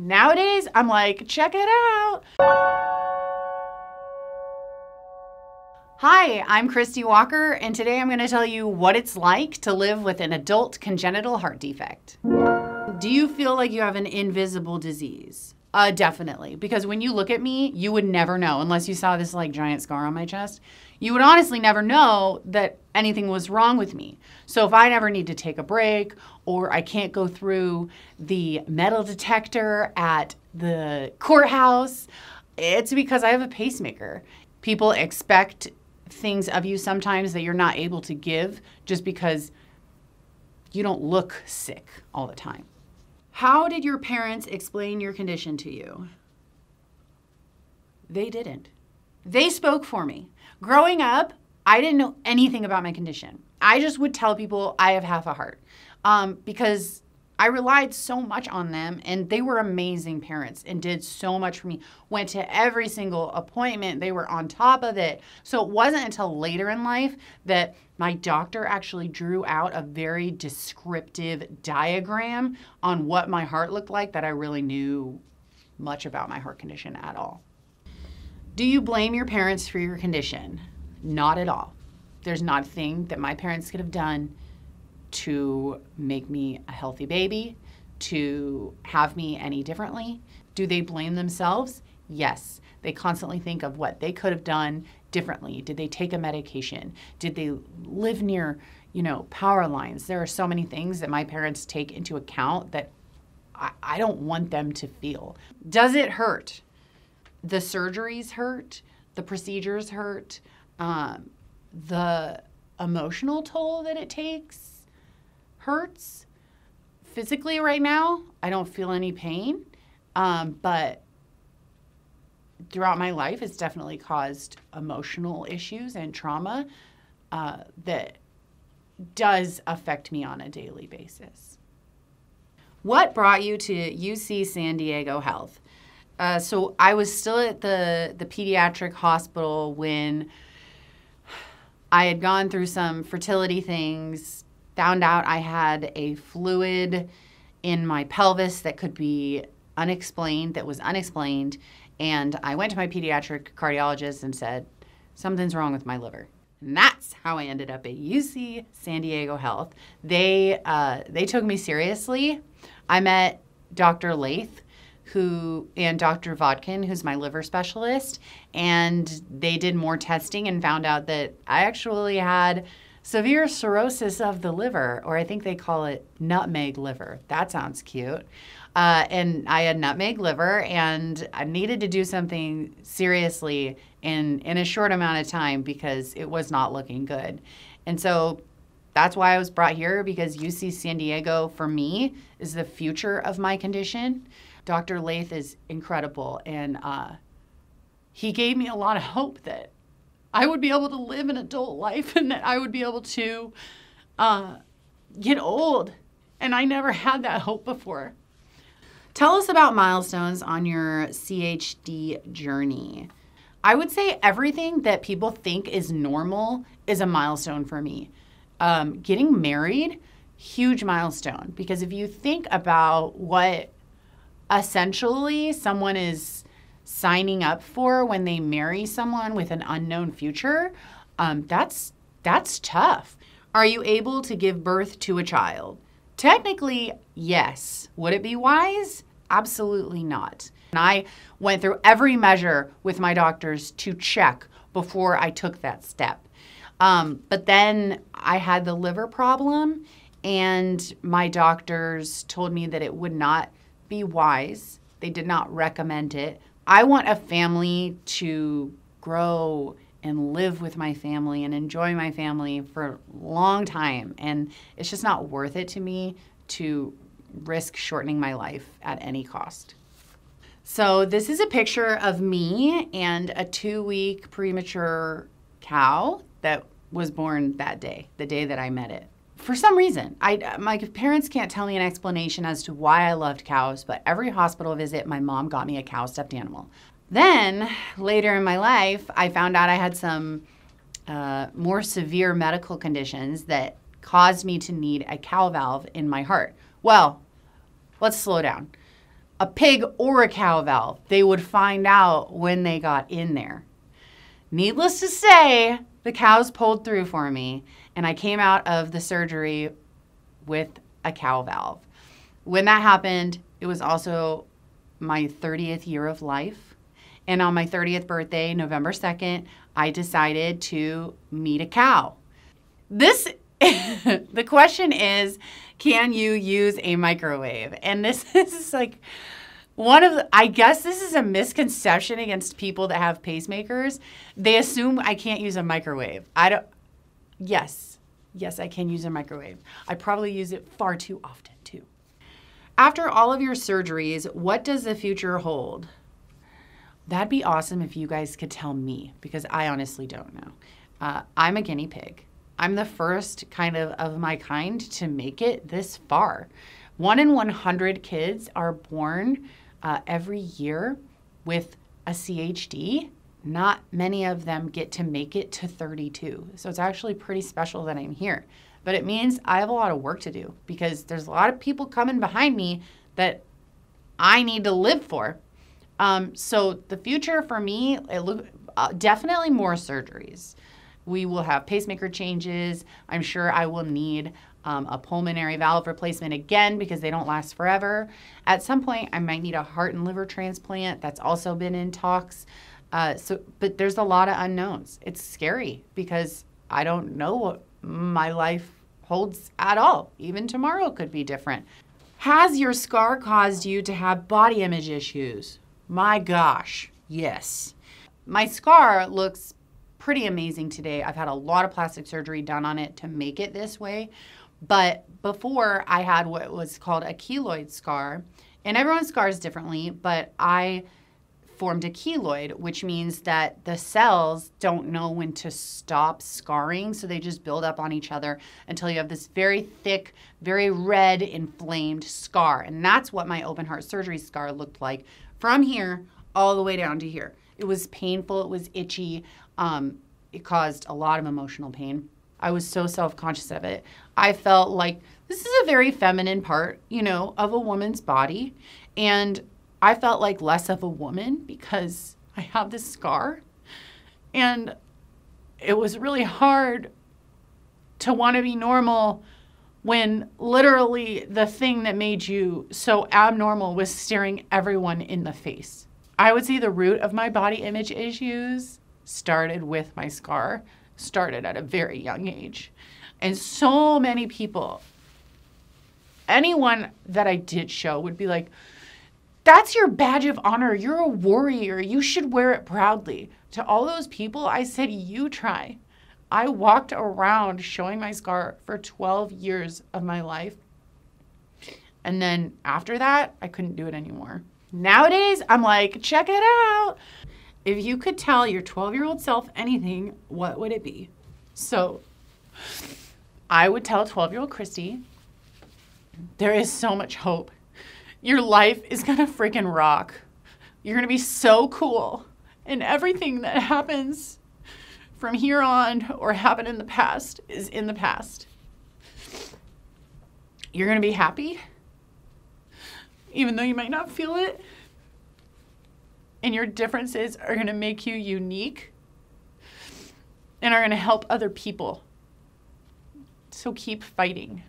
Nowadays, I'm like, check it out. Hi, I'm Cristi Walker, and today I'm going to tell you what it's like to live with an adult congenital heart defect. Do you feel like you have an invisible disease? Definitely, because when you look at me, you would never know, unless you saw this like giant scar on my chest, you would honestly never know that anything was wrong with me. So if I never need to take a break, or I can't go through the metal detector at the courthouse, it's because I have a pacemaker. People expect things of you sometimes that you're not able to give just because you don't look sick all the time. How did your parents explain your condition to you? They didn't. They spoke for me. Growing up, I didn't know anything about my condition. I just would tell people I have half a heart because I relied so much on them, and they were amazing parents and did so much for me. Went to every single appointment. They were on top of it. So it wasn't until later in life that my doctor actually drew out a very descriptive diagram on what my heart looked like that I really knew much about my heart condition at all. Do you blame your parents for your condition? Not at all. There's not a thing that my parents could have done to make me a healthy baby, to have me any differently. Do they blame themselves? Yes. They constantly think of what they could have done differently. Did they take a medication? Did they live near, power lines? There are so many things that my parents take into account that I don't want them to feel. Does it hurt? The surgeries hurt. The procedures hurt. The emotional toll that it takes hurts. Physically right now, I don't feel any pain, but throughout my life, it's definitely caused emotional issues and trauma that does affect me on a daily basis. What brought you to UC San Diego Health? So I was still at the pediatric hospital when I had gone through some fertility things, found out I had a fluid in my pelvis that could be unexplained, that was unexplained. And I went to my pediatric cardiologist and said, something's wrong with my liver. And that's how I ended up at UC San Diego Health. They took me seriously. I met Dr. Laith and Dr. Vodkin, who's my liver specialist, and they did more testing and found out that I actually had severe cirrhosis of the liver, or I think they call it nutmeg liver. That sounds cute. And I had nutmeg liver, and I needed to do something seriously in a short amount of time because it was not looking good. And so that's why I was brought here, because UC San Diego, for me, is the future of my condition. Dr. Laith is incredible, and he gave me a lot of hope that I would be able to live an adult life and that I would be able to get old. And I never had that hope before. Tell us about milestones on your CHD journey. I would say everything that people think is normal is a milestone for me. Getting married, huge milestone. Because if you think about what essentially someone is signing up for when they marry someone with an unknown future, that's tough. Are you able to give birth to a child? Technically, yes. Would it be wise? Absolutely not. And I went through every measure with my doctors to check before I took that step. But then I had the liver problem, and my doctors told me that it would not be wise. They did not recommend it. I want a family to grow and live with my family and enjoy my family for a long time. And it's just not worth it to me to risk shortening my life at any cost. So this is a picture of me and a 2-week premature cow that was born that day, the day that I met it. For some reason, my parents can't tell me an explanation as to why I loved cows, but every hospital visit, my mom got me a cow stuffed animal. Then, later in my life, I found out I had some more severe medical conditions that caused me to need a cow valve in my heart. Well, let's slow down. a pig or a cow valve. They would find out when they got in there. Needless to say, the cows pulled through for me, and I came out of the surgery with a cow valve. When that happened, it was also my 30th year of life. And on my 30th birthday, November 2nd, I decided to meet a cow. This, the question is, can you use a microwave? And this is like one of the, I guess this is a misconception against people that have pacemakers. They assume I can't use a microwave. I don't, yes, I can use a microwave. I probably use it far too often too. After all of your surgeries, what does the future hold? That'd be awesome if you guys could tell me, because I honestly don't know. I'm a guinea pig. I'm the first kind of my kind to make it this far. 1 in 100 kids are born every year with a CHD. Not many of them get to make it to 32. So it's actually pretty special that I'm here. But it means I have a lot of work to do, because there's a lot of people coming behind me that I need to live for. So the future for me, it look, definitely more surgeries. We will have pacemaker changes. I'm sure I will need a pulmonary valve replacement again, because they don't last forever. At some point, I might need a heart and liver transplant. That's also been in talks. But there's a lot of unknowns. It's scary because I don't know what my life holds at all. Even tomorrow could be different. Has your scar caused you to have body image issues? My gosh, yes. My scar looks pretty amazing today. I've had a lot of plastic surgery done on it to make it this way. But before, I had what was called a keloid scar. And everyone scars differently, but I formed a keloid, which means that the cells don't know when to stop scarring, so they just build up on each other until you have this very thick, very red, inflamed scar. And that's what my open heart surgery scar looked like from here all the way down to here. It was painful, it was itchy, it caused a lot of emotional pain. I was so self-conscious of it. I felt like this is a very feminine part, you know, of a woman's body, and I felt like less of a woman because I have this scar, and it was really hard to want to be normal when literally the thing that made you so abnormal was staring everyone in the face. I would say the root of my body image issues started with my scar, started at a very young age. And so many people, anyone that I did show would be like, that's your badge of honor. You're a warrior. You should wear it proudly. To all those people, I said, you try. I walked around showing my scar for 12 years of my life. And then after that, I couldn't do it anymore. Nowadays, I'm like, check it out. If you could tell your 12-year-old self anything, what would it be? So I would tell 12-year-old Cristi, there is so much hope. Your life is gonna freaking rock. You're gonna be so cool. And everything that happens from here on or happened in the past is in the past. You're gonna be happy, even though you might not feel it. And your differences are gonna make you unique and are gonna help other people. So keep fighting.